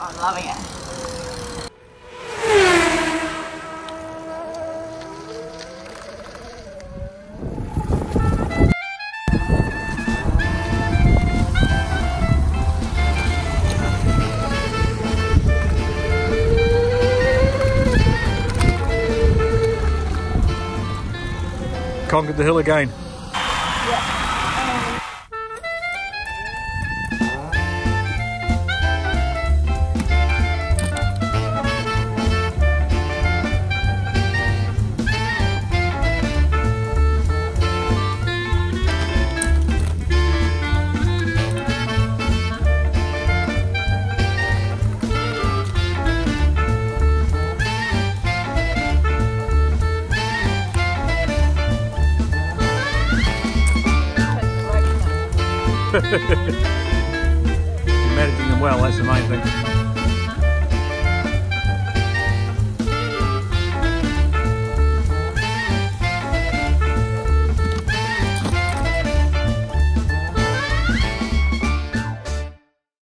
I'm loving it. Conquered the hill again. Yeah. You're managing them well, that's the main thing.